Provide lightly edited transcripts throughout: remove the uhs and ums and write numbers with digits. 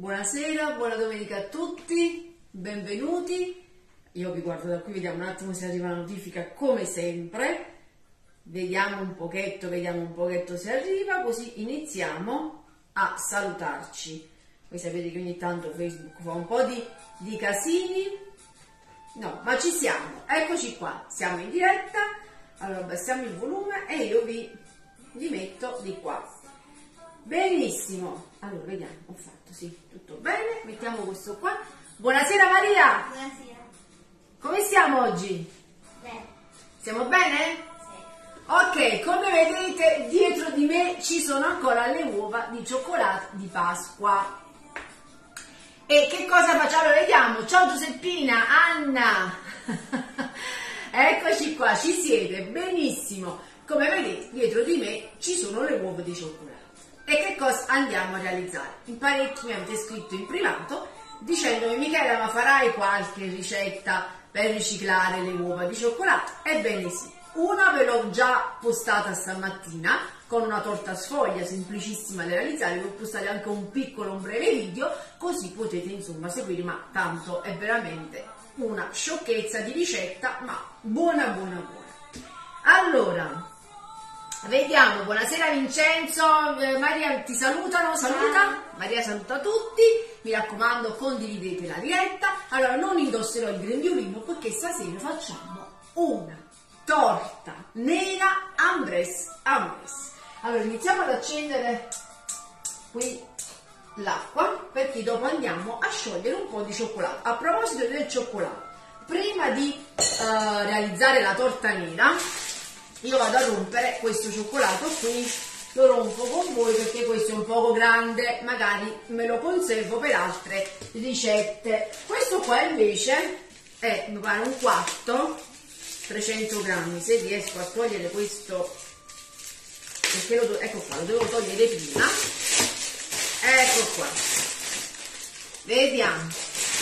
Buonasera, buona domenica a tutti, benvenuti. Io vi guardo da qui, vediamo un attimo se arriva la notifica come sempre. Vediamo un pochetto se arriva, così iniziamo a salutarci. Voi sapete che ogni tanto Facebook fa un po' di casini. No, ma ci siamo, eccoci qua, siamo in diretta. Allora abbassiamo il volume e io vi metto di qua. Benissimo, allora vediamo, ho fatto sì, tutto bene, mettiamo questo qua. Buonasera Maria. Buonasera. Come siamo oggi? Bene. Siamo bene? Sì. Ok, come vedete dietro di me ci sono ancora le uova di cioccolato di Pasqua. E che cosa facciamo? Vediamo, ciao Giuseppina, Anna, eccoci qua, ci siete, benissimo. Come vedete dietro di me ci sono le uova di cioccolato. E che cosa andiamo a realizzare? In parecchi mi avete scritto in privato dicendomi: Michela, ma farai qualche ricetta per riciclare le uova di cioccolato? Ebbene sì, una ve l'ho già postata stamattina con una torta sfoglia semplicissima da realizzare. Vi ho postato anche un piccolo, un breve video, così potete insomma seguire, ma tanto è veramente una sciocchezza di ricetta, ma buona. Allora vediamo, buonasera Vincenzo, Maria ti salutano, saluta, Maria saluta tutti, mi raccomando condividete la diretta. Allora non indosserò il grembiulino perché stasera facciamo una torta nera Ambress. Allora iniziamo ad accendere qui l'acqua perché dopo andiamo a sciogliere un po' di cioccolato. A proposito del cioccolato, prima di realizzare la torta nera, io vado a rompere questo cioccolato qui, lo rompo con voi perché questo è un poco grande, magari me lo conservo per altre ricette. Questo qua invece è, mi pare, un quarto, 300 grammi, se riesco a togliere questo, perché ecco qua, lo devo togliere prima, ecco qua, vediamo,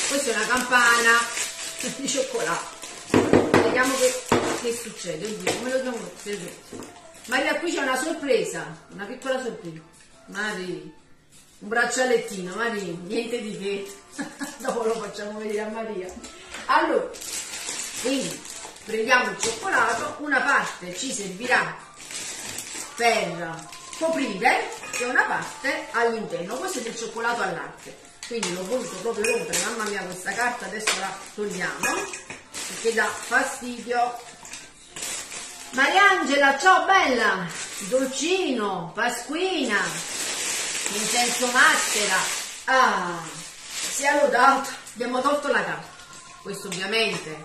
questa è una campana di cioccolato, vediamo che succede, come lo trovo? Maria, qui c'è una sorpresa, una piccola sorpresa. Maria, un braccialettino, Maria, niente di che, dopo lo facciamo vedere a Maria. Allora, quindi prendiamo il cioccolato, una parte ci servirà per coprire e una parte all'interno. Questo è del cioccolato al latte, quindi l'ho voluto proprio rompere, mamma mia questa carta, adesso la togliamo perché dà fastidio. Mariangela, ciao bella, Dolcino, Pasquina, Vincenzo Mattera, ah, sia lodato, abbiamo tolto la carta. Questo ovviamente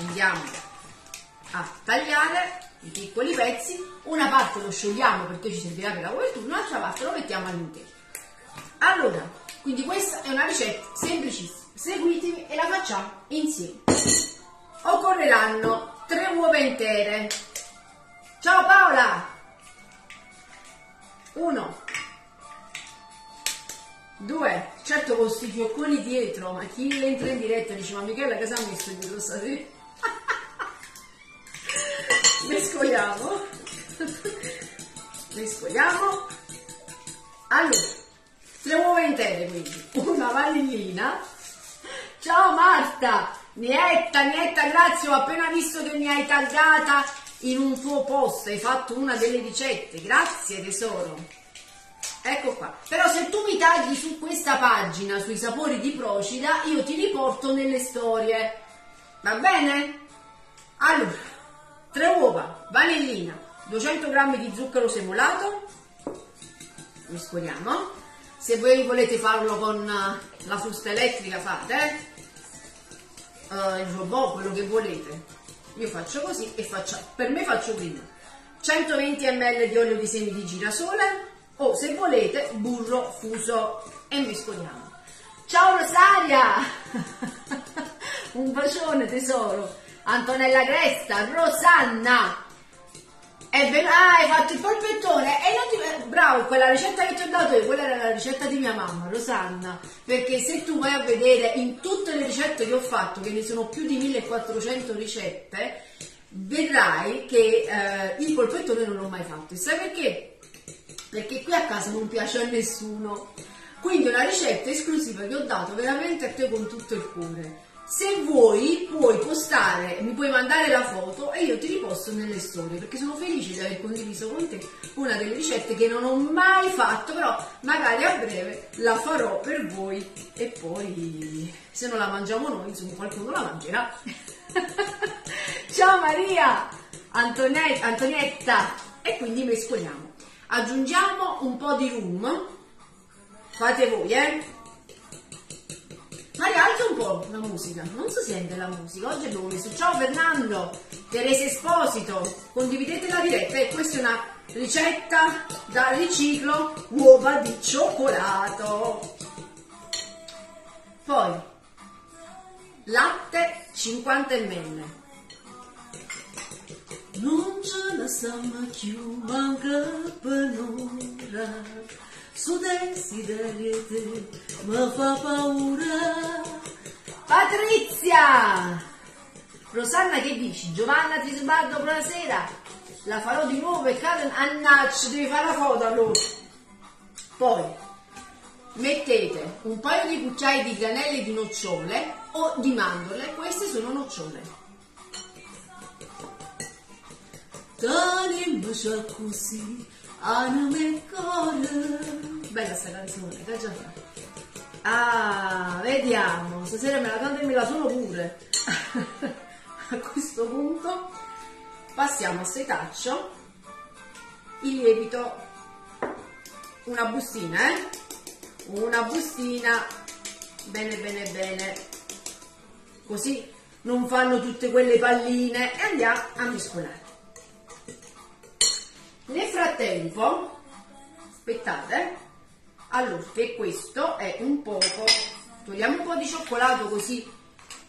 andiamo a tagliare i piccoli pezzi, una parte lo sciogliamo perché ci servirà per la copertura, un'altra parte lo mettiamo all'interno. Allora, quindi questa è una ricetta semplicissima, seguitemi e la facciamo insieme. Occorreranno 3 uova intere. Ciao Paola! 1, 2, certo con questi fiocconi dietro, ma chi entra in diretta dice: ma Michela che si ha messo dietro stasera? Mescoliamo. Allora, 3 uova intere, quindi una vanillina. Ciao Marta! Nietta, grazie, ho appena visto che mi hai taggata in un tuo post, hai fatto una delle ricette, grazie tesoro. Ecco qua, però se tu mi tagli su questa pagina, sui sapori di Procida, io ti riporto nelle storie, va bene? Allora, 3 uova, vanillina, 200 g di zucchero semolato, mescoliamo, se voi volete farlo con la frusta elettrica fate, il robot, quello che volete, io faccio così e per me faccio prima 120 ml di olio di semi di girasole o se volete burro fuso e mescoliamo. Ciao Rosaria un bacione tesoro. Antonella Cresta, Rosanna, hai fatto il polpettone e non ti... bravo, quella ricetta che ti ho dato io, quella era la ricetta di mia mamma Rosanna, perché se tu vai a vedere in tutte le ricette che ho fatto, che ne sono più di 1400 ricette, vedrai che il polpettone non l'ho mai fatto. E sai perché? Perché qui a casa non piace a nessuno, Quindi è una ricetta esclusiva che ho dato veramente a te con tutto il cuore. Se vuoi puoi postare, mi puoi mandare la foto e io ti riposto nelle storie, perché sono felice di aver condiviso con te una delle ricette che non ho mai fatto, però magari a breve la farò per voi e poi se non la mangiamo noi, insomma, qualcuno la mangerà. Ciao Maria, Antonietta, e quindi mescoliamo, aggiungiamo un po' di rum, fate voi Maria, alza un po' la musica, non si sente la musica, oggi abbiamo messo, ciao Fernando, Teresa Esposito, condividete la diretta, e questa è una ricetta da riciclo, uova di cioccolato, poi latte 50 ml, non ce la stiamo più, manca un'ora. Su desiderio te, mi fa paura. Patrizia! Rosanna, che dici? Giovanna Trisbardo, buonasera. La farò di nuovo e Karen, annaccio, devi fare la foto allora. Poi, mettete un paio di cucchiai di granelli di nocciole o di mandorle, queste sono nocciole. Tanim già così. Bella sta canzone, che già fa. Ah, vediamo, stasera me la canto e me la sono pure. A questo punto passiamo a setaccio il lievito, una bustina, una bustina, bene bene bene, così non fanno tutte quelle palline, e andiamo a mescolare. Nel frattempo, aspettate, allora, che questo è un poco, togliamo un po' di cioccolato così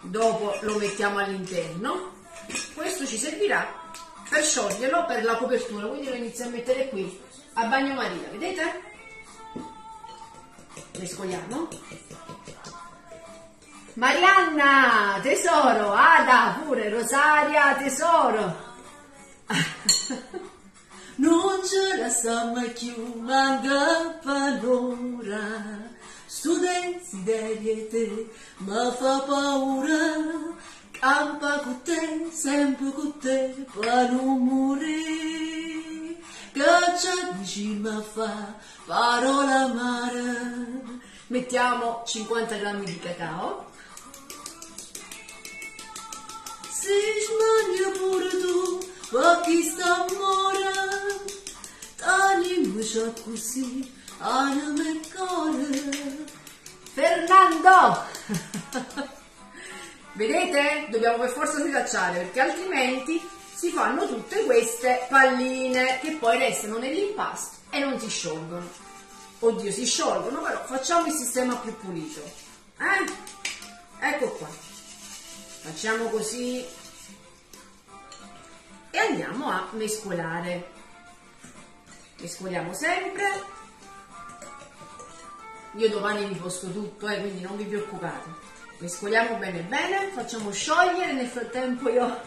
dopo lo mettiamo all'interno, questo ci servirà per scioglierlo per la copertura, quindi lo inizio a mettere qui a bagnomaria, vedete? Mescoliamo. Marianna, tesoro, Ada pure, Rosaria, tesoro. Non ce la stiamo più, manca un'ora. Sto desiderio te, mi fa paura. Campa con te, sempre con te, per non morire. Cacciaci mi fa parola amara. Mettiamo 50 grammi di cacao. Se sbagli pure tu, pochi sta amore. Così, anima e cuore. Fernando! Vedete? Dobbiamo per forza setacciare, perché altrimenti si fanno tutte queste palline che poi restano nell'impasto e non si sciolgono. Oddio, si sciolgono, però facciamo il sistema più pulito. Ecco qua. Facciamo così e andiamo a mescolare. Mescoliamo sempre, io domani vi posto tutto, quindi non vi preoccupate, mescoliamo bene bene, facciamo sciogliere, nel frattempo io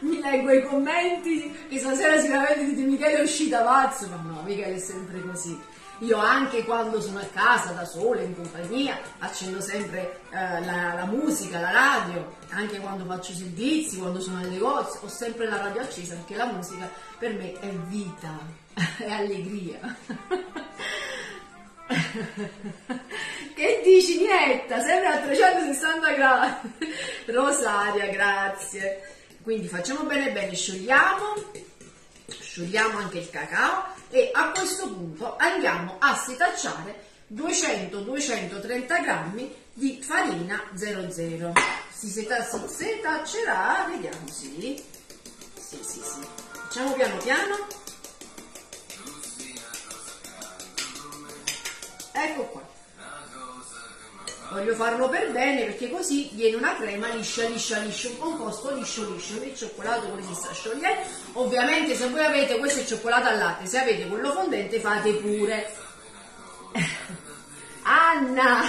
mi leggo i commenti, che stasera sicuramente dite Michela è uscita pazzo, ma no, Michela è sempre così, io anche quando sono a casa da sola in compagnia accendo sempre la musica, la radio, anche quando faccio servizi, quando sono al negozio ho sempre la radio accesa, perché la musica per me è vita, è allegria. Che dici Nietta? Sempre a 360 gradi. Rosaria, grazie. Quindi facciamo bene bene, sciogliamo anche il cacao e a questo punto andiamo a setacciare 200-230 grammi di farina 00. Si setaccerà, vediamo, sì. Facciamo piano piano. Ecco qua. Voglio farlo per bene perché così viene una crema liscia, liscia, liscia, un composto liscio, liscio, il cioccolato come si sta sciogliendo. Ovviamente se voi avete questo cioccolato al latte, se avete quello fondente fate pure. Anna!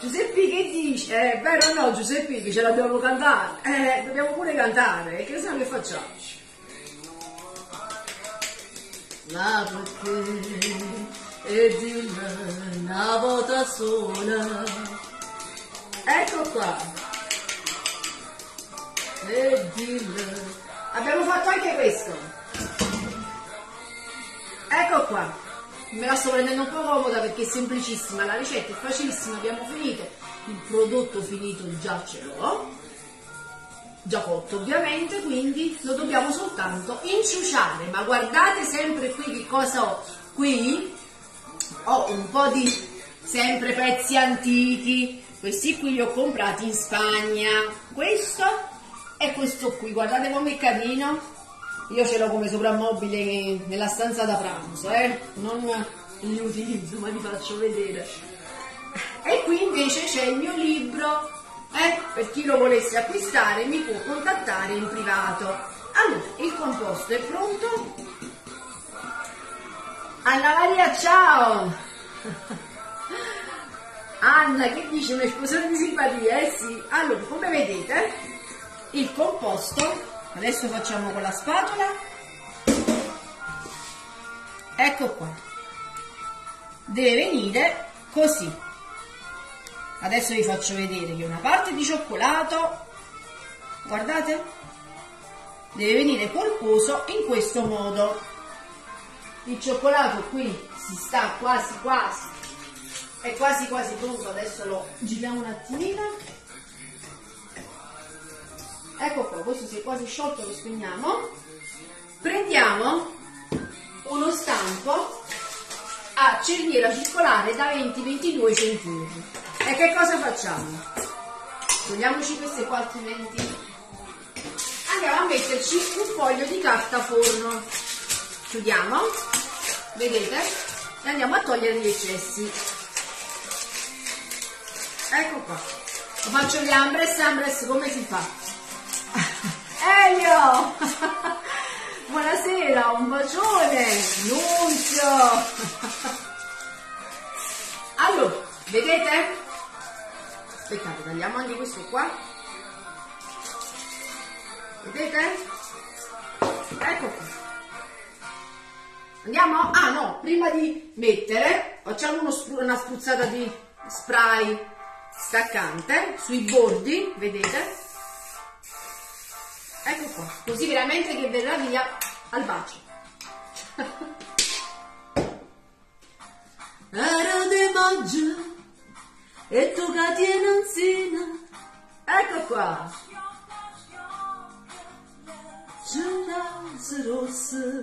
Giuseppe che dice? È vero o no Giuseppe che ce la dobbiamo cantare? Dobbiamo pure cantare, che sennò che facciamo? e dille una volta sola. Ecco qua. E dille. Abbiamo fatto anche questo. Ecco qua. Me la sto prendendo un po' comoda perché è semplicissima, la ricetta è facilissima, abbiamo finito. Il prodotto finito già ce l'ho. Già cotto ovviamente, quindi lo dobbiamo soltanto inciuciare, ma guardate sempre qui che cosa ho. Qui ho un po' di sempre pezzi antichi, questi qui li ho comprati in Spagna, questo e questo qui, guardate come è carino, io ce l'ho come soprammobile nella stanza da pranzo, non li utilizzo ma vi faccio vedere. E qui invece c'è il mio libro. Per chi lo volesse acquistare mi può contattare in privato. Allora, il composto è pronto. Anna Maria, ciao! Anna, che dice? Un'esplosione di simpatia, eh sì! Allora, come vedete, il composto, adesso facciamo con la spatola. Ecco qua. Deve venire così. Adesso vi faccio vedere che una parte di cioccolato, guardate, deve venire corposo in questo modo. Il cioccolato qui si sta quasi quasi, è quasi quasi pronto, adesso lo giriamo un attimino. Ecco qua, questo si è quasi sciolto, lo spegniamo. Prendiamo uno stampo a cerniera circolare da 20-22 cm. E che cosa facciamo? Togliamoci queste qua altrimenti. Andiamo a metterci un foglio di carta forno. Chiudiamo, vedete? E andiamo a togliere gli eccessi. Ecco qua. Lo faccio gli Ambress, come si fa? Elio! Buonasera, un bacione! Nunzio! Allora, vedete? Aspettate, tagliamo anche questo qua, vedete? Ecco qua. Andiamo? Ah no, prima di mettere facciamo una spruzzata di spray staccante sui bordi, vedete? Ecco qua, così veramente che verrà via al bacio. Era de maggio e tu catena anzina, ecco qua. Giornate rosse,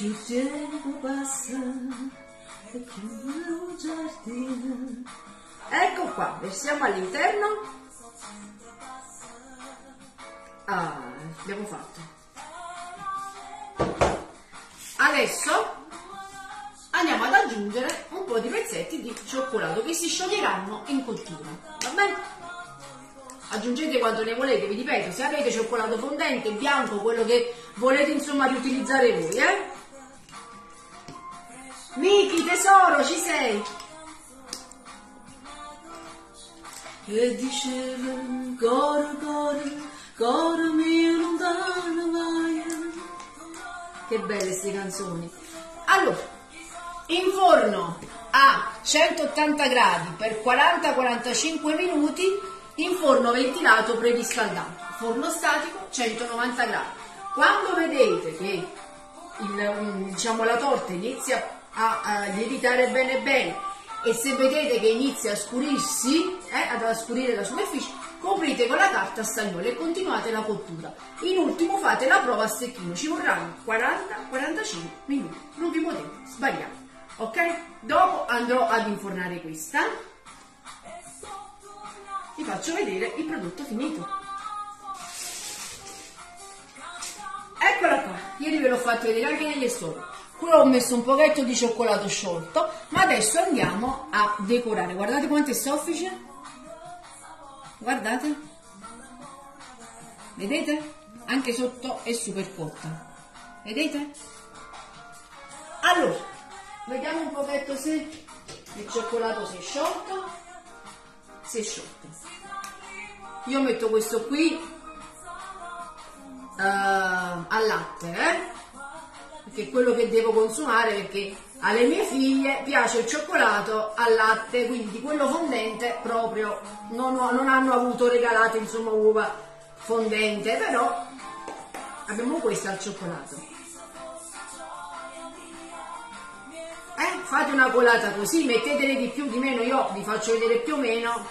il tempo passa e chiudo il giardino. Ecco qua, versiamo all'interno. Ah, abbiamo fatto. Adesso andiamo ad aggiungere un po' di pezzetti di cioccolato che si scioglieranno in cottura, va bene? Aggiungete quanto ne volete, vi ripeto, se avete cioccolato fondente, bianco, quello che volete insomma riutilizzare voi, Miki, tesoro, ci sei? E diceva, coro, coro, coro mio lontano vai. Che belle queste canzoni. Allora, in forno a 180 gradi per 40-45 minuti, in forno ventilato preriscaldato, forno statico 190 gradi. Quando vedete che la torta inizia a lievitare bene bene e se vedete che inizia a scurirsi, ad scurire la superficie, coprite con la carta stagnola e continuate la cottura. In ultimo fate la prova a secchino, ci vorranno 40-45 minuti, non vi potete sbagliare. Ok? Dopo andrò ad infornare questa. Vi faccio vedere il prodotto finito. Eccola qua. Ieri ve l'ho fatto vedere anche negli storie. Qui ho messo un pochetto di cioccolato sciolto, ma adesso andiamo a decorare. Guardate quanto è soffice. Guardate. Vedete? Anche sotto è super cotta. Vedete? Allora, vediamo un pochetto se il cioccolato si è sciolto. Si è sciolto. Io metto questo qui al latte, che è quello che devo consumare, perché alle mie figlie piace il cioccolato al latte, quindi quello fondente proprio non hanno avuto regalate, insomma, uova fondente, però abbiamo questa al cioccolato. Fate una colata così, mettetene di più di meno, io vi faccio vedere più o meno,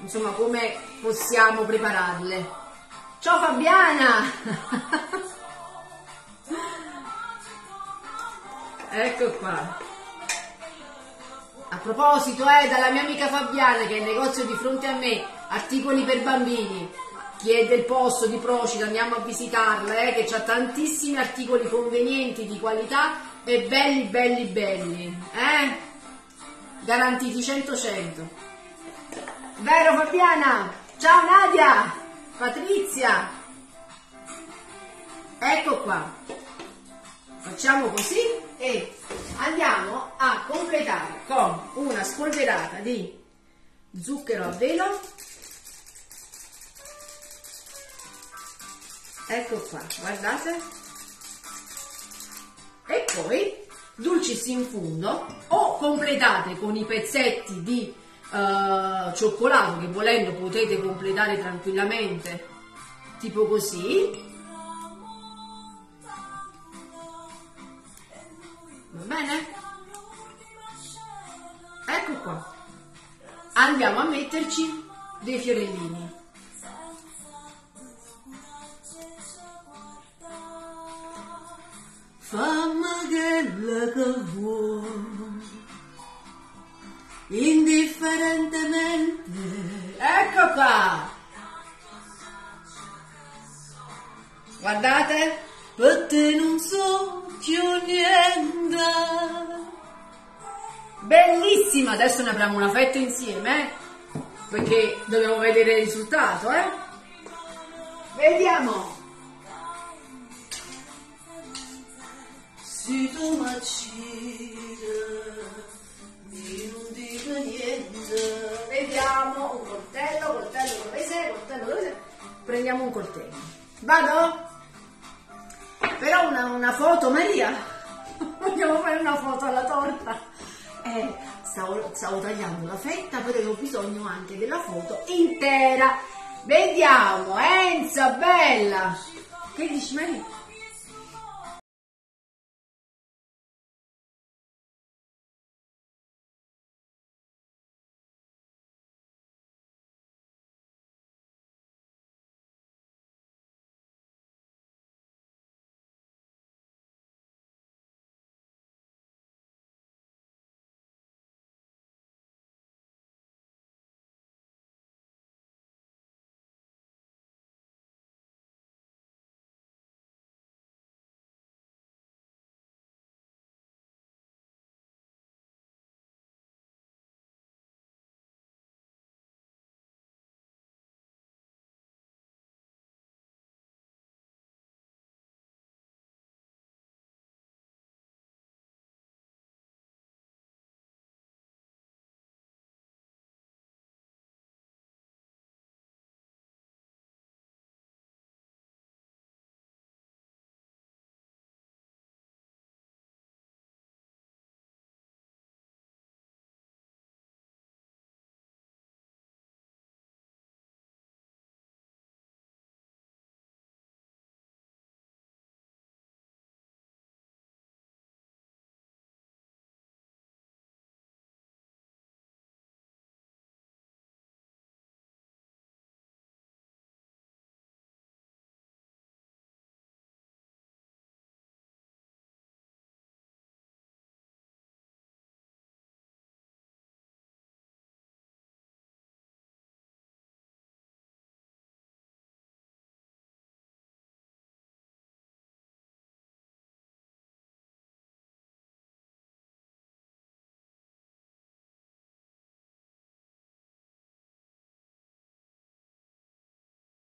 insomma, come possiamo prepararle. Ciao Fabiana! Ecco qua. A proposito, dalla mia amica Fabiana, che è il negozio di fronte a me, articoli per bambini, chiede il posto di Procida, andiamo a visitarla, che ha tantissimi articoli convenienti, di qualità e belli, garantiti 100-100, vero Fabiana? Ciao Nadia, Patrizia. Ecco qua, facciamo così e andiamo a completare con una spolverata di zucchero a velo. Ecco qua, guardate, e poi dolcis in fundo, o completate con i pezzetti di cioccolato, che volendo potete completare tranquillamente tipo così. Va bene? Ecco qua. Andiamo a metterci dei fiorellini. Fammi quella che vuoi, indifferentemente. Ecco qua. Guardate. Per te non so più niente. Bellissima! Adesso ne apriamo una fetta insieme, perché dobbiamo vedere il risultato, Vediamo! Se tu mi non dico niente. Vediamo, un coltello dove sei, Prendiamo un coltello. Vado? Però una foto, Maria, vogliamo fare una foto alla torta. Stavo tagliando la fetta, però ho bisogno anche della foto intera. Vediamo, Enza, bella. Che dici, Maria?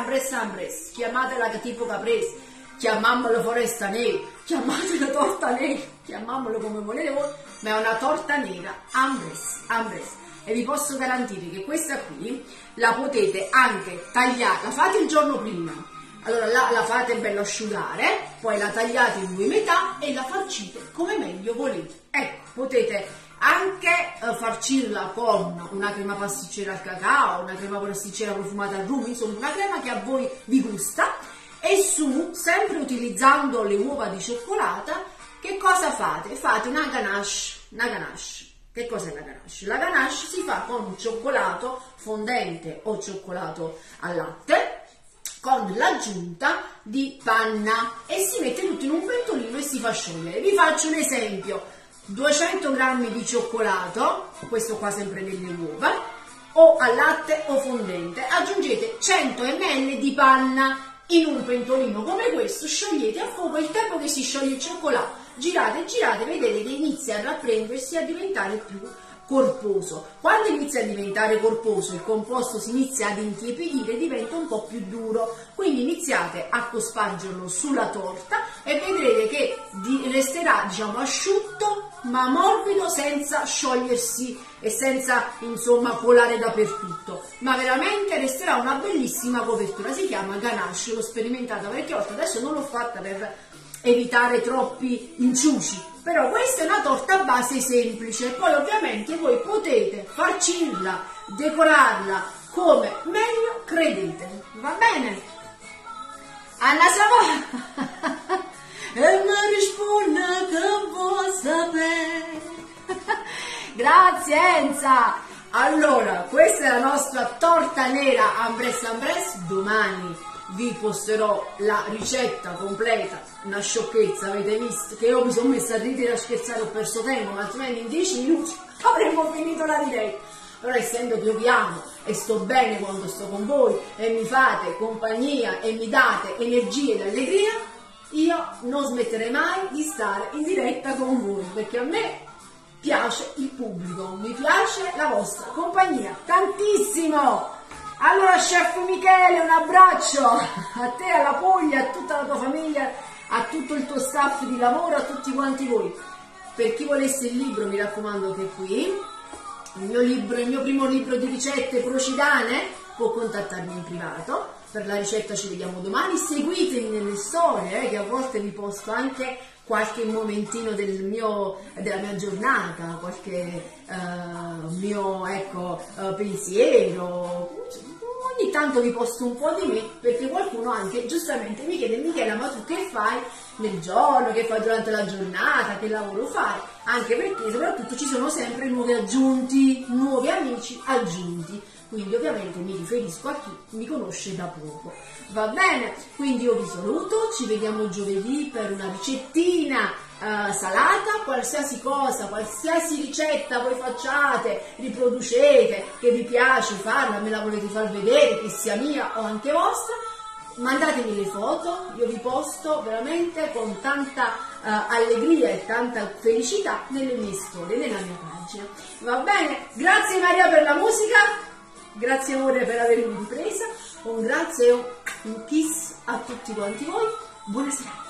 Torta Ambress, chiamatela tipo Caprese, chiamamola foresta nera, chiamatela torta nera, chiamamolo come volete voi, ma è una torta nera Ambress, e vi posso garantire che questa qui la potete anche tagliare, la fate il giorno prima, Allora la fate bello asciugare, poi la tagliate in due metà e la farcite come meglio volete. Ecco, potete anche farcirla con una crema pasticcera al cacao, una crema pasticcera profumata al rum, insomma una crema che a voi vi gusta, e su, sempre utilizzando le uova di cioccolata, che cosa fate? Fate una ganache. Una ganache. Che cos'è la ganache? La ganache si fa con cioccolato fondente o cioccolato al latte, con l'aggiunta di panna, e si mette tutto in un pentolino e si fa sciogliere. Vi faccio un esempio: 200 g di cioccolato, questo qua sempre nelle uova, o al latte o fondente, aggiungete 100 ml di panna in un pentolino come questo, sciogliete a fuoco, il tempo che si scioglie il cioccolato, girate, girate, vedete che inizia a rapprendersi e a diventare più corposo. Quando inizia a diventare corposo, il composto si inizia ad intiepidire, diventa un po' più duro, quindi iniziate a cospargerlo sulla torta e vedrete che resterà, diciamo, asciutto ma morbido, senza sciogliersi e senza, insomma, colare dappertutto, ma veramente resterà una bellissima copertura. Si chiama ganache, l'ho sperimentata qualche volta, adesso non l'ho fatta per evitare troppi inciuci, però questa è una torta a base semplice. Poi ovviamente voi potete farcirla, decorarla come meglio credete, va bene? Anna Savoia e mi risponde che vuoi sapere. Grazie Enza. Allora, questa è la nostra torta nera Ambress Ambress. Domani vi posterò la ricetta completa. Una sciocchezza, avete visto che io mi sono messa a ridere, a scherzare, ho perso tempo, ma altrimenti in 10 minuti avremmo finito la diretta. Allora, essendo che io vi amo e sto bene quando sto con voi e mi fate compagnia e mi date energia ed allegria, io non smetterei mai di stare in diretta con voi, perché a me piace il pubblico, mi piace la vostra compagnia tantissimo. Allora, chef Michele, un abbraccio a te, alla Puglia, a tutta la tua famiglia, a tutto il tuo staff di lavoro, a tutti quanti voi. Per chi volesse il libro, mi raccomando che è qui, il mio primo libro di ricette procidane, può contattarmi in privato. Per la ricetta ci vediamo domani, seguitemi nelle storie, che a volte vi posto anche qualche momentino della mia giornata, qualche mio, ecco, pensiero. Ogni tanto vi posto un po' di me, perché qualcuno anche giustamente mi chiede: Michela, ma tu che fai nel giorno, che fai durante la giornata, che lavoro fai? Anche perché soprattutto ci sono sempre nuovi aggiunti, nuovi amici aggiunti, quindi ovviamente mi riferisco a chi mi conosce da poco, va bene? Quindi io vi saluto, ci vediamo giovedì per una ricettina salata. Qualsiasi cosa, qualsiasi ricetta voi facciate, riproducete, che vi piace farla, me la volete far vedere, che sia mia o anche vostra, mandatemi le foto, io vi posto veramente con tanta allegria e tanta felicità nelle mie storie, nella mia pagina, va bene? Grazie Maria per la musica, grazie amore per avermi ripresa, un grazie e un kiss a tutti quanti voi, buona serata.